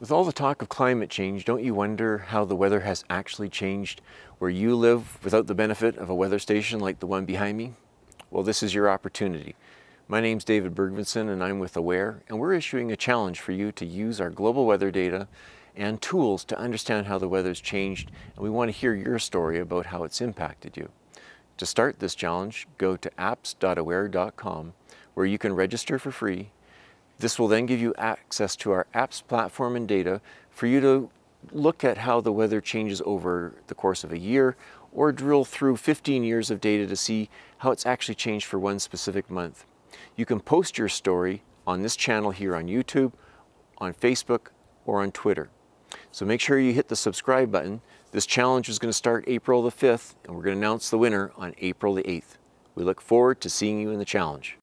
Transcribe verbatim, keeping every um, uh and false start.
With all the talk of climate change, don't you wonder how the weather has actually changed where you live without the benefit of a weather station like the one behind me? Well, this is your opportunity. My name's David Bergvinson and I'm with aWhere, and we're issuing a challenge for you to use our global weather data and tools to understand how the weather's changed, and we want to hear your story about how it's impacted you. To start this challenge, go to apps dot aWhere dot com where you can register for free. This will then give you access to our apps platform and data for you to look at how the weather changes over the course of a year, or drill through fifteen years of data to see how it's actually changed for one specific month. You can post your story on this channel here on YouTube, on Facebook, or on Twitter. So make sure you hit the subscribe button. This challenge is going to start April the fifth, and we're going to announce the winner on April the eighth. We look forward to seeing you in the challenge.